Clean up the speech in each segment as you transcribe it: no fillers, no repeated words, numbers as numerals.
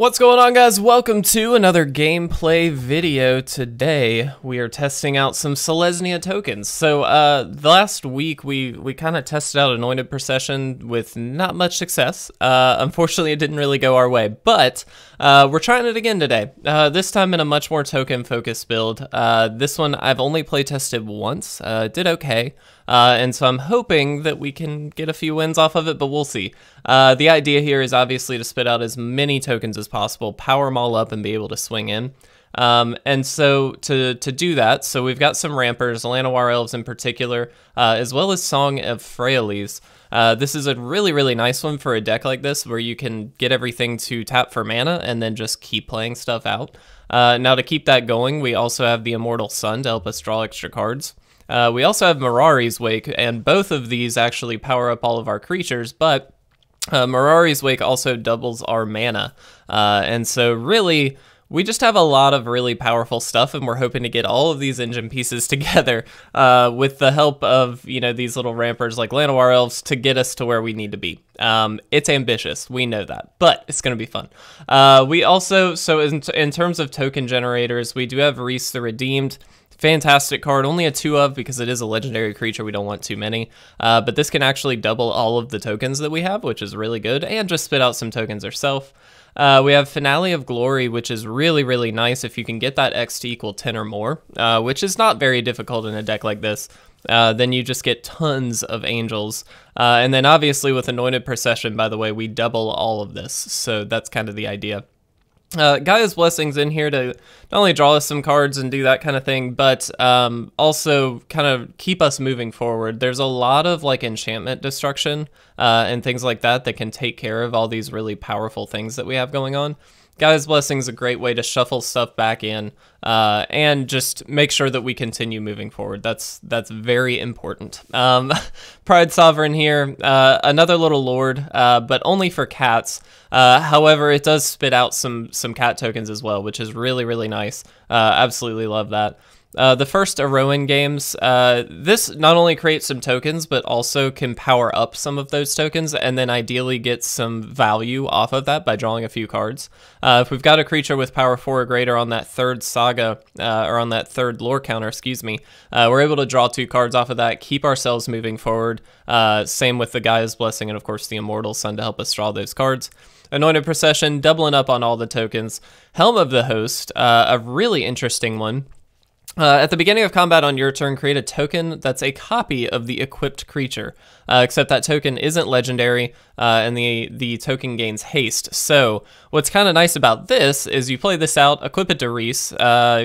What's going on, guys? Welcome to another gameplay video. Today we are testing out some Selesnya tokens. So last week we kind of tested out Anointed Procession with not much success. Unfortunately, it didn't really go our way, but we're trying it again today, this time in a much more token focused build. This one I've only play tested once. It did okay. And so I'm hoping that we can get a few wins off of it, but we'll see. The idea here is obviously to spit out as many tokens as possible, power them all up, and be able to swing in. And so to do that, so we've got some rampers, Llanowar Elves in particular, as well as Song of Freyalise. This is a really, really nice one for a deck like this, where you can get everything to tap for mana and then just keep playing stuff out. Now, to keep that going, we also have The Immortal Sun to help us draw extra cards. We also have Mirari's Wake, and both of these actually power up all of our creatures, but Mirari's Wake also doubles our mana. And so really, we just have a lot of really powerful stuff, and we're hoping to get all of these engine pieces together with the help of, you know, these little rampers like Llanowar Elves to get us to where we need to be. It's ambitious, we know that, but it's going to be fun. We also, so in terms of token generators, we do have Rhys the Redeemed. Fantastic card, only a 2 of because it is a legendary creature, we don't want too many, but this can actually double all of the tokens that we have, which is really good, and just spit out some tokens herself. We have Finale of Glory, which is really, really nice if you can get that X to equal 10 or more, which is not very difficult in a deck like this. Then you just get tons of angels. And then obviously with Anointed Procession, by the way, we double all of this, so that's kind of the idea. Gaea's Blessing's in here to not only draw us some cards and do that kind of thing, but also kind of keep us moving forward. There's a lot of like enchantment destruction and things like that that can take care of all these really powerful things that we have going on. Gaea's Blessing's a great way to shuffle stuff back in and just make sure that we continue moving forward. That's very important. Pride Sovereign here, another little lord, but only for cats. However, it does spit out some cat tokens as well, which is really, really nice. Absolutely love that. The First Iroan Games, this not only creates some tokens, but also can power up some of those tokens and then ideally get some value off of that by drawing a few cards. If we've got a creature with power 4 or greater on that third saga, or on that third lore counter, excuse me, we're able to draw 2 cards off of that, keep ourselves moving forward. Same with the Gaea's Blessing and of course the Immortal Sun to help us draw those cards. Anointed Procession, doubling up on all the tokens. Helm of the Host, a really interesting one. At the beginning of combat on your turn, create a token that's a copy of the equipped creature, except that token isn't legendary, and the token gains haste. So what's kind of nice about this is you play this out, equip it to Rhys,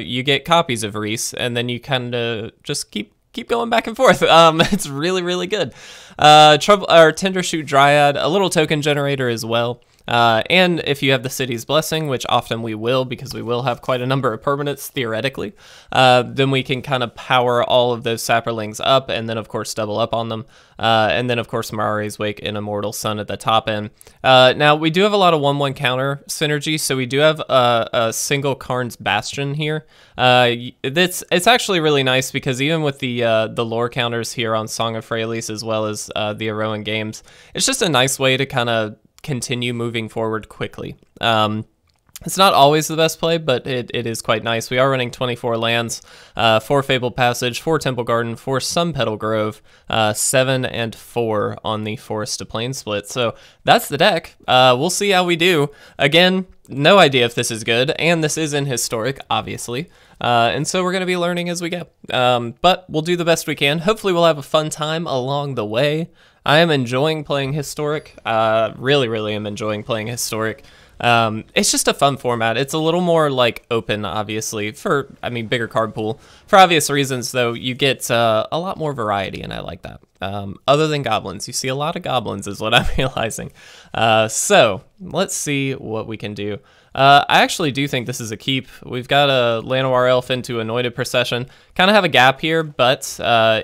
you get copies of Rhys, and then you kind of just keep going back and forth. It's really, really good. Tendershoot Dryad, a little token generator as well. And if you have the city's blessing, which often we will because we will have quite a number of permanents theoretically, then we can kind of power all of those sapperlings up and then of course double up on them. And then of course Mirari's Wake and Immortal Sun at the top end. Now we do have a lot of 1/1 counter synergy, so we do have a single Karn's Bastion here. It's actually really nice because even with the lore counters here on Song of Freyalise as well as the Iroan Games, it's just a nice way to kind of continue moving forward quickly. It's not always the best play, but it is quite nice. We are running 24 lands, 4 Fabled Passage, 4 Temple Garden, 4 Sunpetal Grove, 7 and 4 on the Forest to Plain split. So that's the deck. We'll see how we do. Again, no idea if this is good, and this is in Historic, obviously. And so we're going to be learning as we go. But we'll do the best we can. Hopefully we'll have a fun time along the way. I am enjoying playing Historic. Really, really am enjoying playing Historic. It's just a fun format. It's a little more like open, obviously, for, I mean, bigger card pool. For obvious reasons, though, you get a lot more variety, and I like that. Other than goblins, you see a lot of goblins is what I'm realizing. So let's see what we can do. I actually do think this is a keep. We've got a Llanowar Elf into Anointed Procession. Kind of have a gap here, but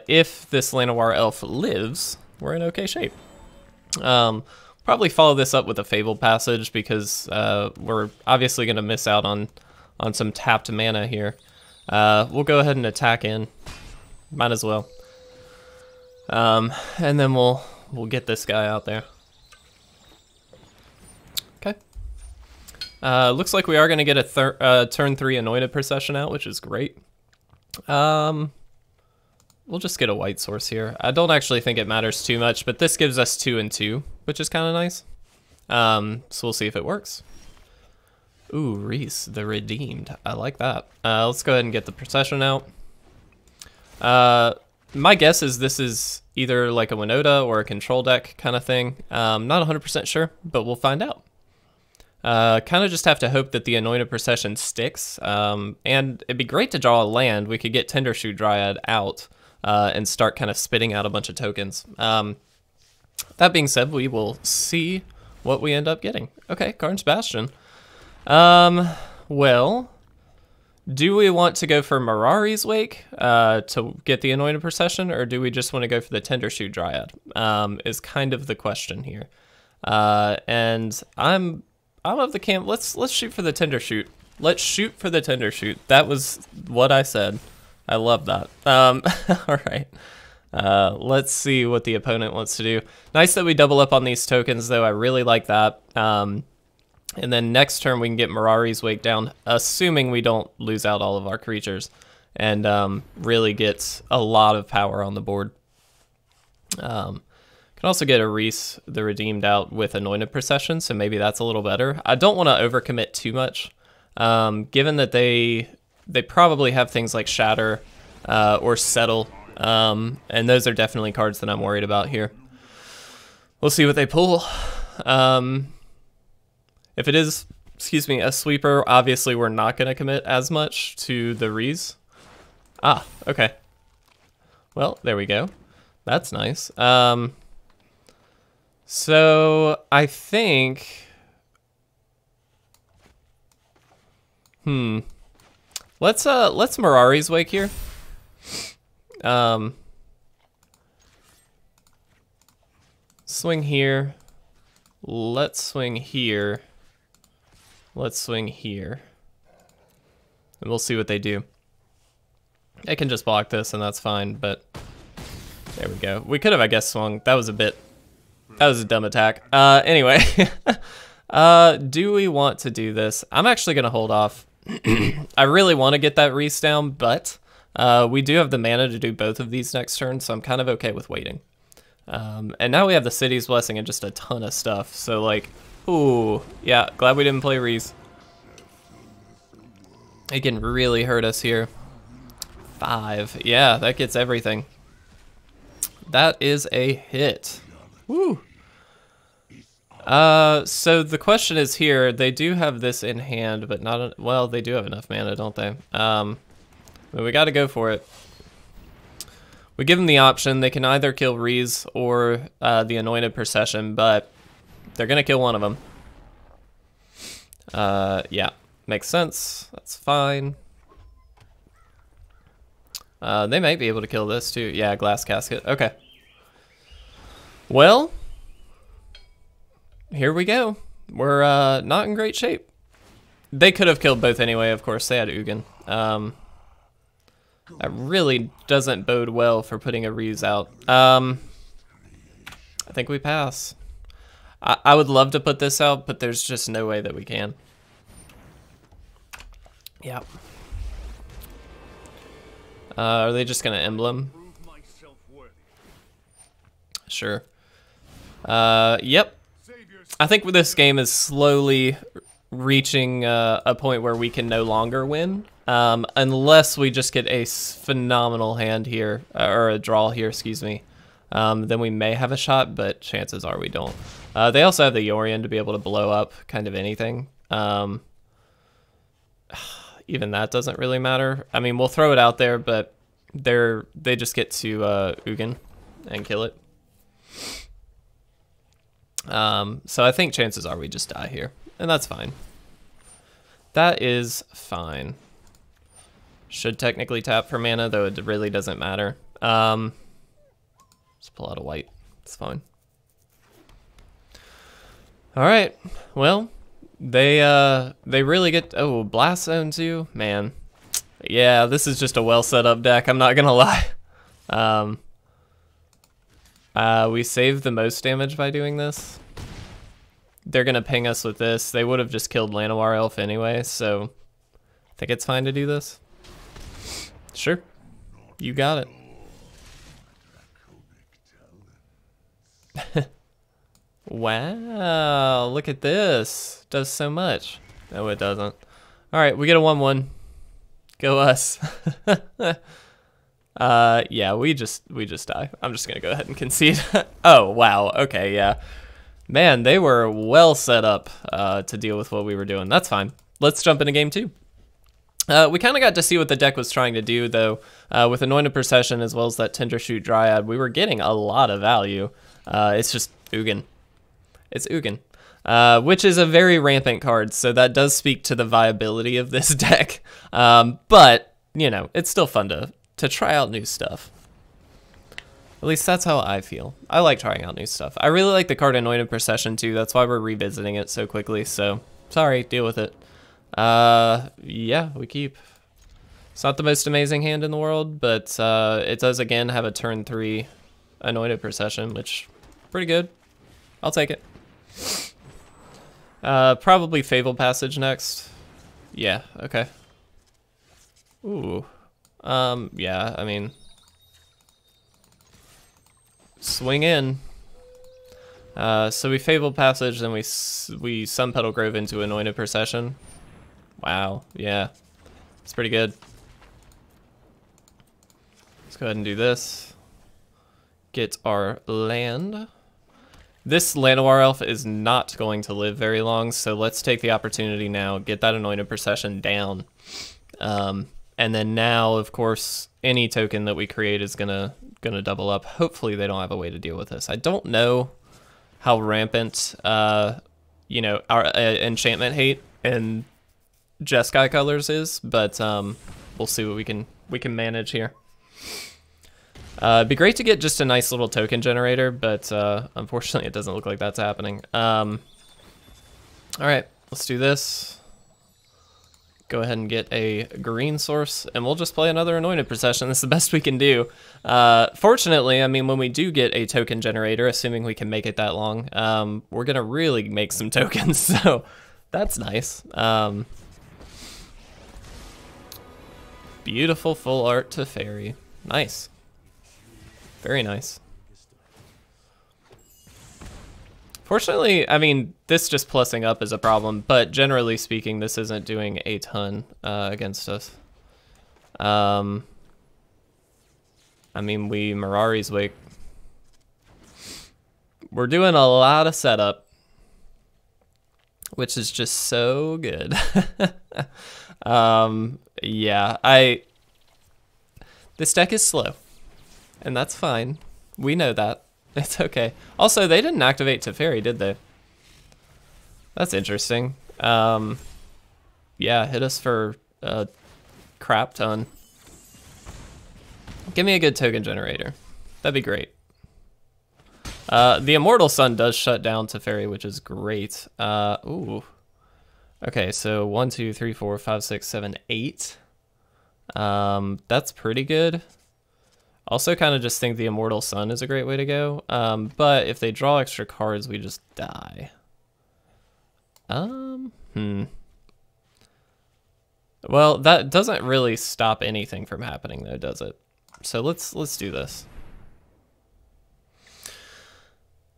if this Llanowar Elf lives, we're in okay shape. Probably follow this up with a Fabled Passage because we're obviously going to miss out on some tapped mana here. We'll go ahead and attack in. Might as well. And then we'll get this guy out there. Okay. Looks like we are going to get a turn 3 Anointed Procession out, which is great. We'll just get a white source here. I don't actually think it matters too much, but this gives us 2 and 2, which is kind of nice. So we'll see if it works. Ooh, Rhys the Redeemed. I like that. Let's go ahead and get the Procession out. My guess is this is either like a Winota or a control deck kind of thing. Not 100% sure, but we'll find out. Kind of just have to hope that the Anointed Procession sticks, and it'd be great to draw a land. We could get Tendershoot Dryad out and start kind of spitting out a bunch of tokens. That being said, we will see what we end up getting. Okay, Karn's Bastion. Well, do we want to go for Mirari's Wake to get the Anointed Procession, or do we just want to go for the Tendershoot Dryad? Is kind of the question here, and I'm of the camp. Let's shoot for the Tendershoot. Let's shoot for the Tendershoot. That was what I said. I love that. All right. Let's see what the opponent wants to do. Nice that we double up on these tokens, though. I really like that. And then next turn we can get Mirari's Wake down, assuming we don't lose out all of our creatures, and really gets a lot of power on the board. Can also get a Rhys the Redeemed out with Anointed Procession, so maybe that's a little better. I don't want to overcommit too much, given that they probably have things like Shatter or Settle, and those are definitely cards that I'm worried about here. We'll see what they pull. If it is, excuse me, a sweeper, obviously we're not going to commit as much to the Rhys. Ah, okay. Well, there we go. That's nice. So I think, let's Mirari's Wake here. Swing here. Let's swing here. Let's swing here. And we'll see what they do. They can just block this and that's fine, but there we go. We could have, I guess, swung. That was a bit. That was a dumb attack. Anyway, do we want to do this? I'm actually going to hold off. I really want to get that Rhys down, but we do have the mana to do both of these next turn, so I'm kind of okay with waiting. And now we have the City's Blessing and just a ton of stuff. So, like, ooh, yeah, glad we didn't play Rhys. It can really hurt us here. 5. Yeah, that gets everything. That is a hit. Woo. So the question is here, they do have this in hand, but not, well, they do have enough mana, don't they? But we got to go for it. We give them the option. They can either kill Rhys or the Anointed Procession, but they're going to kill one of them. Yeah, makes sense. That's fine. They might be able to kill this too. Yeah, Glass Casket. Okay. Well, here we go. We're not in great shape. They could have killed both anyway, of course. They had Ugin. That really doesn't bode well for putting a Rhys out. I think we pass. I would love to put this out, but there's just no way that we can. Yeah. Are they just going to Emblem? Sure. Yep. I think this game is slowly reaching a point where we can no longer win, unless we just get a phenomenal hand here, or a draw here, excuse me. Then we may have a shot, but chances are we don't. They also have the Yorion to be able to blow up kind of anything. Even that doesn't really matter. I mean, we'll throw it out there, but they just get to Ugin and kill it. So I think chances are we just die here, and that's fine. That is fine. Should technically tap for mana, though it really doesn't matter. Just pull out a white. It's fine. All right. Well, they really get, oh, Blast Zone too, man. Yeah, this is just a well set up deck. I'm not gonna lie. We save the most damage by doing this. they're gonna ping us with this. They would have just killed Llanowar Elf anyway, so I think it's fine to do this. Sure, you got it. Wow, look at this. Does so much. No, it doesn't. All right, we get a 1-1. Go us. Yeah, we just die. I'm just gonna go ahead and concede. Oh, wow. Okay, yeah. Man, they were well set up to deal with what we were doing. That's fine. Let's jump into game two. We kind of got to see what the deck was trying to do, though. With Anointed Procession as well as that Tendershoot Dryad, we were getting a lot of value. It's just Ugin. It's Ugin. Which is a very rampant card, so that does speak to the viability of this deck. But, you know, it's still fun to try out new stuff. At least that's how I feel. I like trying out new stuff. I really like the card Anointed Procession, too. That's why we're revisiting it so quickly, so sorry, deal with it. Yeah, we keep. It's not the most amazing hand in the world, but it does, again, have a turn 3 Anointed Procession, which pretty good. I'll take it. Probably Fabled Passage next. Yeah, okay. Ooh. Yeah, I mean... swing in. So we Fabled Passage, then we Sunpetal Grove into Anointed Procession. Wow, yeah. It's pretty good. Let's go ahead and do this. Get our land. This Llanowar Elf is not going to live very long, so let's take the opportunity now, get that Anointed Procession down. And then now, of course, any token that we create is gonna double up. Hopefully they don't have a way to deal with this. I don't know how rampant, you know, our enchantment hate and Jeskai colors is, but we'll see what we can manage here. It'd be great to get just a nice little token generator, but unfortunately it doesn't look like that's happening. All right, let's do this. Go ahead and get a green source, and we'll just play another Anointed Procession. That's the best we can do. Fortunately, I mean, when we do get a token generator, assuming we can make it that long, we're gonna really make some tokens, so that's nice. Beautiful full art Teferi. Nice. Very nice. Fortunately, I mean, this just plussing up is a problem, but generally speaking, this isn't doing a ton against us. I mean, we Mirari's Wake. We're doing a lot of setup, which is just so good. Yeah, this deck is slow. And that's fine. We know that. It's okay. Also, they didn't activate Teferi, did they? That's interesting. Yeah, hit us for a crap ton. Give me a good token generator. That'd be great. The Immortal Sun does shut down Teferi, which is great. Ooh. Okay, so 1, 2, 3, 4, 5, 6, 7, 8. That's pretty good. Also kind of just think the Immortal Sun is a great way to go, but if they draw extra cards, we just die. Well, that doesn't really stop anything from happening, though, does it? So let's do this.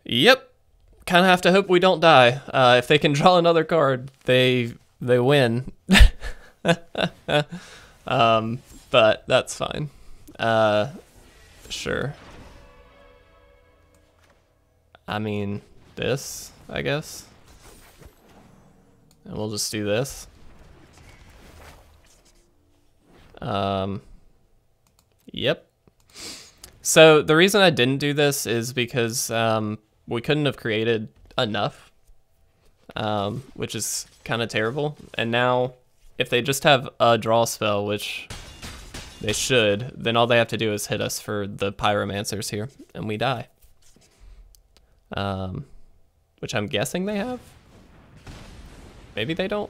Yep, kind of have to hope we don't die. If they can draw another card, they win. But that's fine. Sure. I mean, this, I guess. And we'll just do this. Yep. So the reason I didn't do this is because we couldn't have created enough, which is kind of terrible. And now, if they just have a draw spell, which they should, then all they have to do is hit us for the Pyromancers here, and we die. Which I'm guessing they have? Maybe they don't?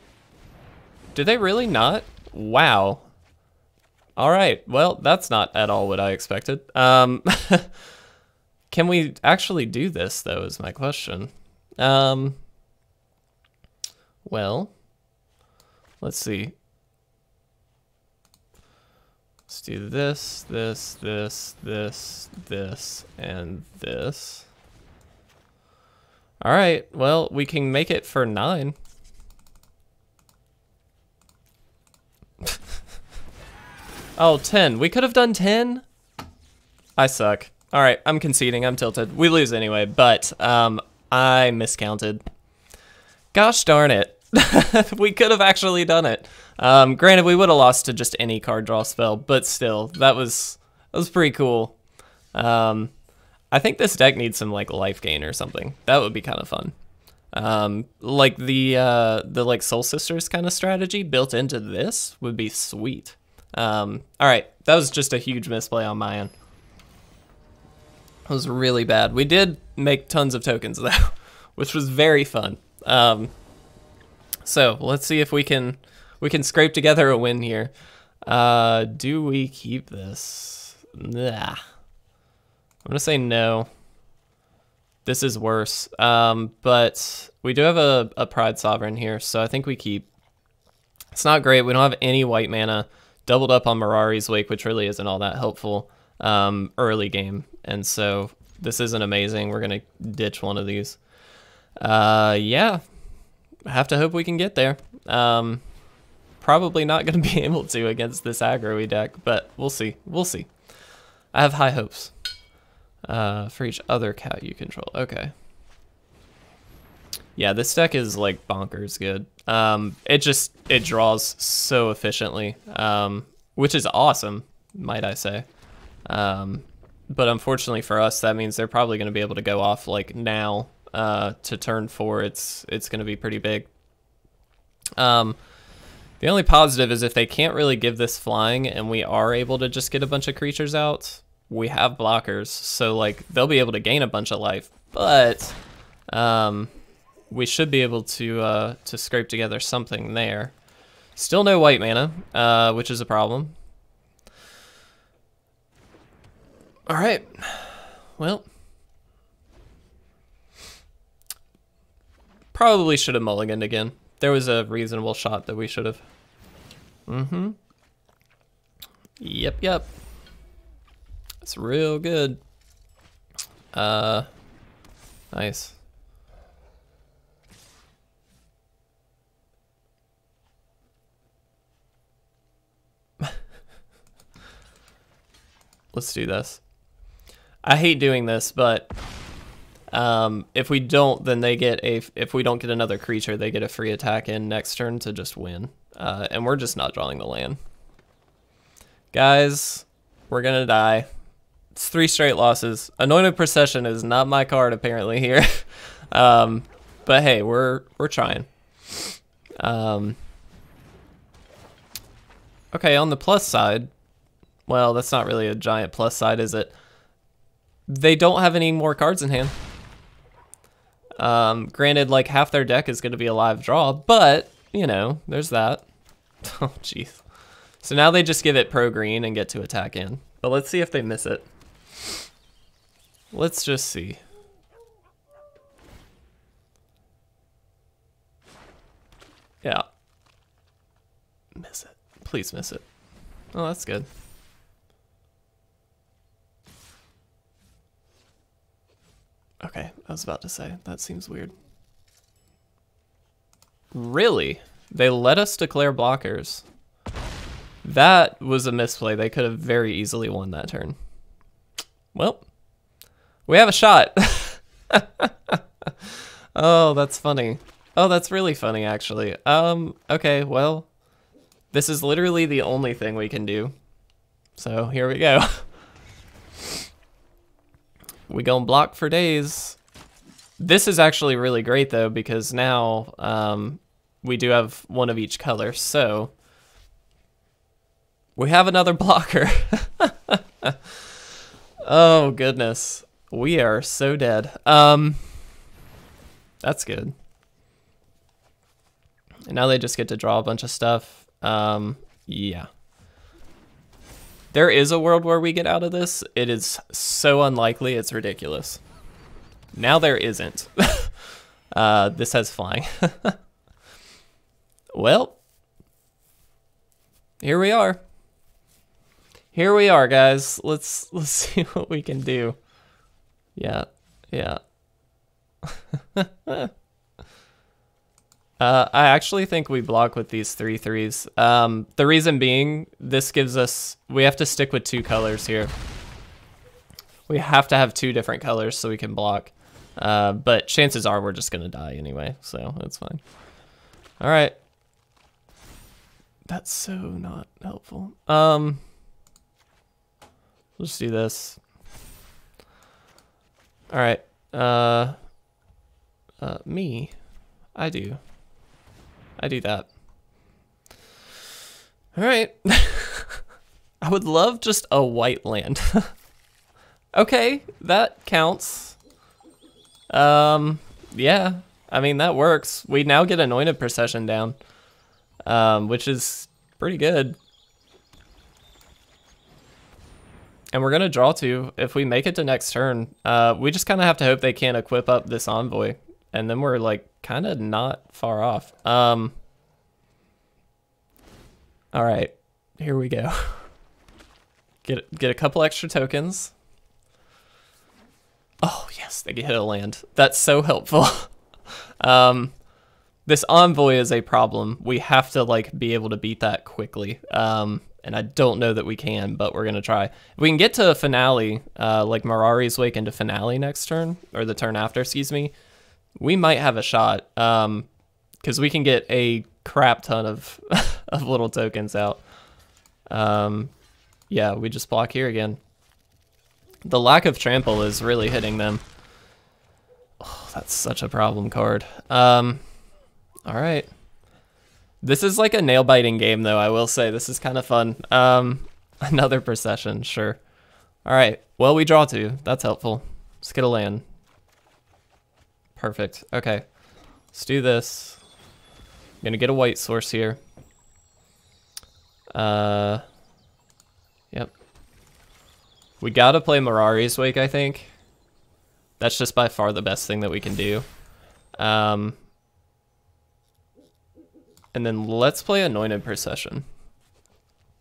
Do they really not? Wow. Alright, well, that's not at all what I expected. Can we actually do this, though, is my question. well. Let's see. Let's do this, this, this, this, this, and this. All right, well, we can make it for 9. Oh, 10. We could have done 10? I suck. All right, I'm conceding. I'm tilted. We lose anyway, but I miscounted. Gosh darn it. We could have actually done it. Granted, we would have lost to just any card draw spell, but still, that was pretty cool. I think this deck needs some like life gain or something. That would be kind of fun. Like the like Soul Sisters kind of strategy built into this would be sweet. All right, that was just a huge misplay on my end. It was really bad. We did make tons of tokens though, which was very fun. So let's see if we can scrape together a win here. Do we keep this? Nah. I'm gonna say no. This is worse. But we do have a Pride Sovereign here, so I think we keep. It's not great. We don't have any white mana. Doubled up on Mirari's Wake, which really isn't all that helpful early game, and so this isn't amazing. We're gonna ditch one of these. Yeah. Have to hope we can get there. Probably not going to be able to against this aggro-y deck, but we'll see. We'll see. I have high hopes for each other cat you control. Okay. Yeah, this deck is like bonkers good. It draws so efficiently, which is awesome, might I say. But unfortunately for us, that means they're probably going to be able to go off like now. To turn 4, it's going to be pretty big. The only positive is if they can't really give this flying and we are able to just get a bunch of creatures out, we have blockers, so like they'll be able to gain a bunch of life, but we should be able to scrape together something there. Still no white mana, which is a problem. All right, well. Probably should have mulliganed again. There was a reasonable shot that we should have. Mm-hmm. Yep, yep. That's real good. Nice. Let's do this. I hate doing this, but... if we don't, then they get if we don't get another creature, they get a free attack in next turn to just win. And we're just not drawing the land. Guys, we're gonna die. It's 3 straight losses. Anointed Procession is not my card apparently here. But hey, we're trying. Okay, on the plus side, well, that's not really a giant plus side, is it? They don't have any more cards in hand. Granted, like half their deck is going to be a live draw, but you know, there's that. Oh, jeez. So now they just give it pro green and get to attack in. But let's see if they miss it. Let's just see. Yeah. Miss it. Please miss it. Oh, that's good. Okay, I was about to say, that seems weird. Really? They let us declare blockers. That was a misplay. They could have very easily won that turn. Well, we have a shot. Oh, that's funny. Oh, that's really funny, actually. Okay, well, this is literally the only thing we can do. So here we go. We gonna block for days. This is actually really great though, because now we do have one of each color, so we have another blocker. Oh goodness, we are so dead. That's good. And now they just get to draw a bunch of stuff. Yeah. There is a world where we get out of this. It is so unlikely, it's ridiculous. Now there isn't. This has flying. Well, here we are. Here we are, guys. Let's see what we can do. Yeah, yeah. I actually think we block with these 3/3s. The reason being, this gives us, we have to stick with two colors here. We have to have two different colors so we can block. But chances are we're just gonna die anyway, so that's fine. All right. That's so not helpful. Let's do this. All right. Me, I do that. All right. I would love just a white land. Okay, that counts. Yeah, I mean, that works. We now get Anointed Procession down, which is pretty good. And we're gonna draw two. If we make it to next turn, we just kind of have to hope they can't equip up this envoy. And then we're like kind of not far off. All right, here we go. Get a couple extra tokens. Oh yes, they get hit a land. That's so helpful. This envoy is a problem. We have to like be able to beat that quickly. And I don't know that we can, but we're gonna try. If we can get to a finale, like Mirari's Wake into finale next turn, or the turn after, excuse me, we might have a shot, because we can get a crap ton of, of little tokens out. Yeah, we just block here again. The lack of trample is really hitting them. Oh, that's such a problem card. All right. This is like a nail-biting game, though, I will say. This is kind of fun. Another procession, sure. All right, well, we draw two. That's helpful. Let's get a land. Perfect, okay. Let's do this. I'm gonna get a white source here. Yep. We gotta play Mirari's Wake, I think. That's just by far the best thing that we can do. And then let's play Anointed Procession.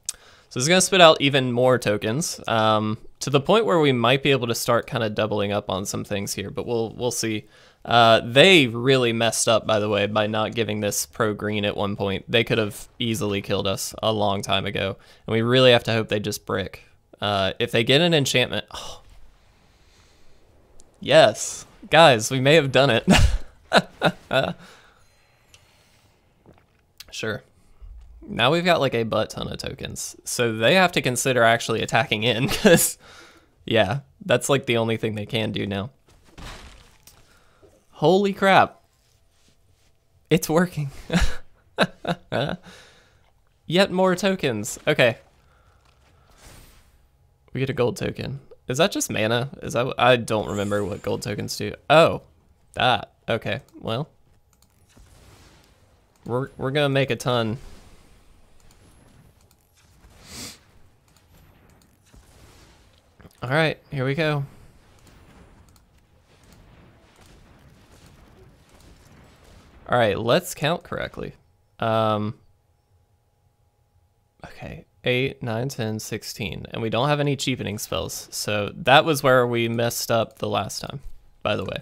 So this is gonna spit out even more tokens, to the point where we might be able to start kind of doubling up on some things here, but we'll see. They really messed up, by the way, by not giving this pro green at one point. They could have easily killed us a long time ago, and we really have to hope they just brick. If they get an enchantment, oh. Yes, guys, we may have done it. Sure. Now we've got like a butt ton of tokens. So they have to consider actually attacking in, because yeah, that's like the only thing they can do now. Holy crap. It's working. Yet more tokens. Okay. We get a gold token. Is that just mana? Is that, I don't remember what gold tokens do. Oh, that. Okay. Well, We're gonna make a ton. All right, here we go. All right, let's count correctly. Okay, 8, 9, 10, 16. And we don't have any cheapening spells. So that was where we messed up the last time, by the way.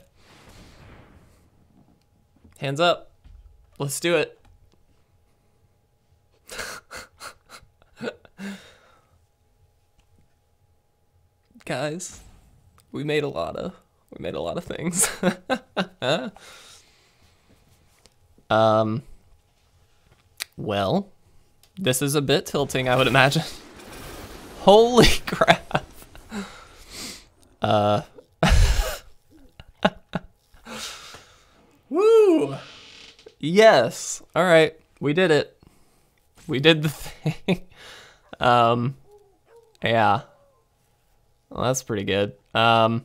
Hands up. Let's do it. Guys, we made a lot of things. Well, this is a bit tilting, I would imagine. Holy crap. Woo! Yes. All right. We did it. We did the thing. Yeah. Well, that's pretty good. We're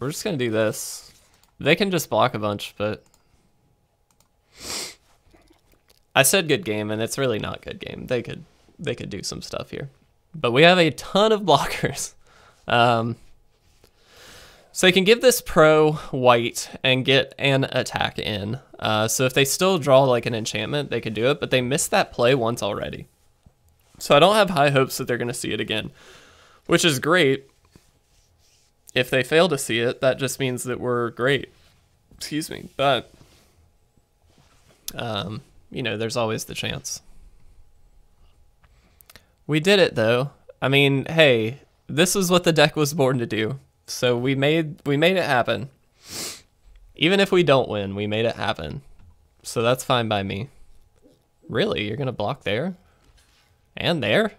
just gonna do this. They can just block a bunch, but I said good game, and it's really not good game. They could do some stuff here, but we have a ton of blockers. So you can give this pro white and get an attack in. So if they still draw like an enchantment, they could do it, but they missed that play once already. So I don't have high hopes that they're going to see it again, which is great. If they fail to see it, that just means that we're great. Excuse me. But, you know, there's always the chance. We did it, though. I mean, hey, this is what the deck was born to do. So we made it happen. Even if we don't win, we made it happen. So that's fine by me. Really? You're going to block there? And there?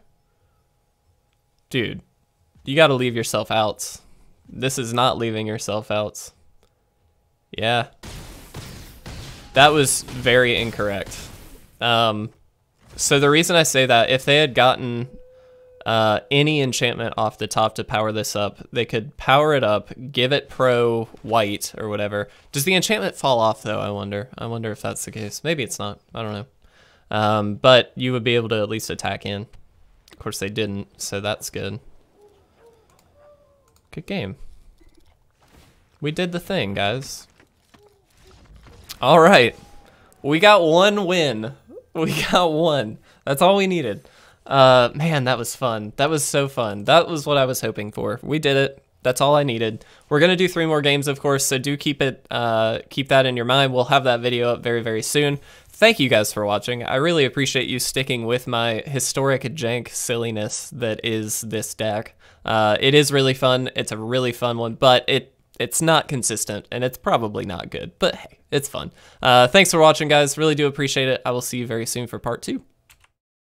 Dude, you got to leave yourself out. This is not leaving yourself out. Yeah. That was very incorrect. So the reason I say that, if they had gotten any enchantment off the top to power this up, they could power it up, give it pro white or whatever. Does the enchantment fall off though, I wonder? I wonder if that's the case. Maybe it's not. I don't know. But you would be able to at least attack in. Of course they didn't, so that's good. Good game. We did the thing, guys. All right. We got one win. We got one. That's all we needed. Man, that was fun. That was so fun. That was what I was hoping for. We did it. That's all I needed. We're going to do 3 more games, of course, so do keep it, keep that in your mind. We'll have that video up very, very soon. Thank you guys for watching. I really appreciate you sticking with my historic jank silliness that is this deck. It is really fun. It's a really fun one, but it's not consistent, and it's probably not good, but hey, it's fun. Thanks for watching, guys. Really do appreciate it. I will see you very soon for part 2.